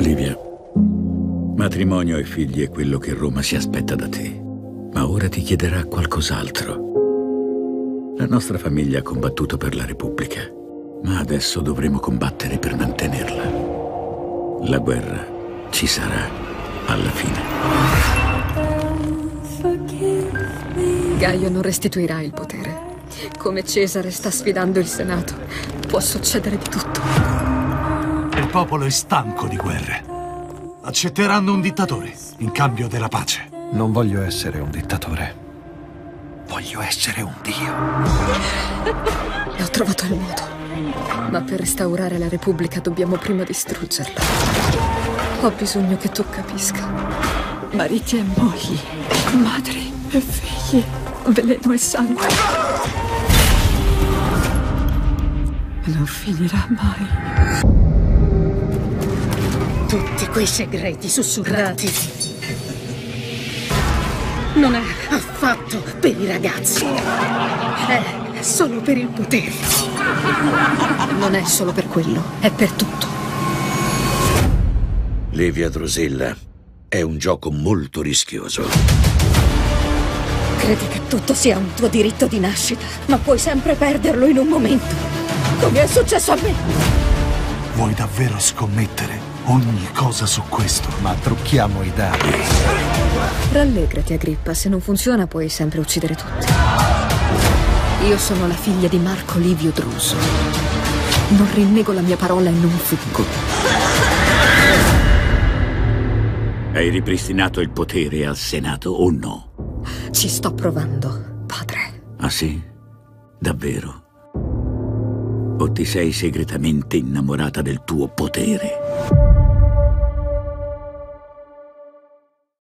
Livia, matrimonio e figli è quello che Roma si aspetta da te, ma ora ti chiederà qualcos'altro. La nostra famiglia ha combattuto per la Repubblica, ma adesso dovremo combattere per mantenerla. La guerra ci sarà alla fine. Gaio non restituirà il potere. Come Cesare sta sfidando il Senato, può succedere di tutto. Il popolo è stanco di guerre. Accetteranno un dittatore in cambio della pace. Non voglio essere un dittatore. Voglio essere un dio. Ho trovato il modo. Ma per restaurare la Repubblica dobbiamo prima distruggerla. Ho bisogno che tu capisca. Mariti e mogli, madri e figli, veleno e sangue. Non finirà mai. Tutti quei segreti sussurrati non è affatto per i ragazzi. È solo per il potere. Non è solo per quello, è per tutto. Livia Drusilla, è un gioco molto rischioso. Credi che tutto sia un tuo diritto di nascita, ma puoi sempre perderlo in un momento. Come è successo a me? Vuoi davvero scommettere ogni cosa su questo? Ma trucchiamo i dadi. Rallegrati, Agrippa. Se non funziona puoi sempre uccidere tutti. Io sono la figlia di Marco Livio Druso. Non rinnego la mia parola e non fuggo. Hai ripristinato il potere al Senato o no? Ci sto provando, padre. Ah sì? Davvero? O ti sei segretamente innamorata del tuo potere?